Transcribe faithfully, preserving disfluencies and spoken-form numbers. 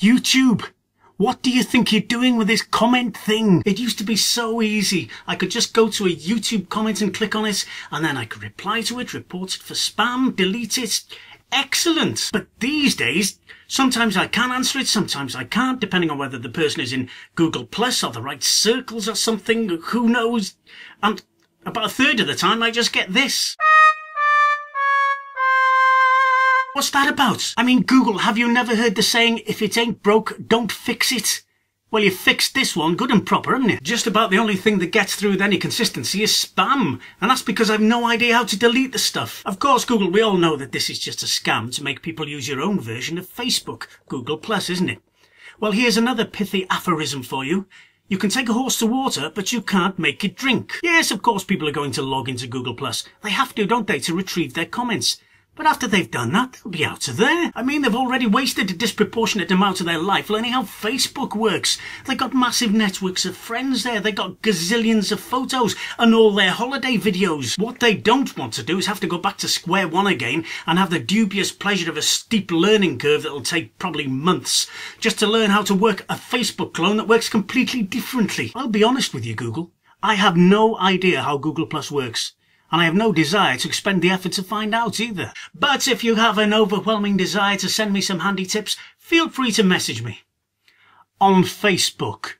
YouTube! What do you think you're doing with this comment thing? It used to be so easy. I could just go to a YouTube comment and click on it, and then I could reply to it, report it for spam, delete it. Excellent! But these days, sometimes I can answer it, sometimes I can't, depending on whether the person is in Google plus, or the right circles or something, who knows? And about a third of the time I just get this. What's that about? I mean, Google, have you never heard the saying, if it ain't broke, don't fix it? Well, you fixed this one good and proper, haven't you? Just about the only thing that gets through with any consistency is spam. And that's because I've no idea how to delete the stuff. Of course, Google, we all know that this is just a scam to make people use your own version of Facebook. Google plus, isn't it? Well, here's another pithy aphorism for you. You can take a horse to water, but you can't make it drink. Yes, of course, people are going to log into Google plus. They have to, don't they, to retrieve their comments. But after they've done that, they'll be out of there. I mean, they've already wasted a disproportionate amount of their life learning how Facebook works. They've got massive networks of friends there. They've got gazillions of photos and all their holiday videos. What they don't want to do is have to go back to square one again and have the dubious pleasure of a steep learning curve that'll take probably months just to learn how to work a Facebook clone that works completely differently. I'll be honest with you, Google. I have no idea how Google plus works. And I have no desire to expend the effort to find out either. But if you have an overwhelming desire to send me some handy tips, feel free to message me on Facebook.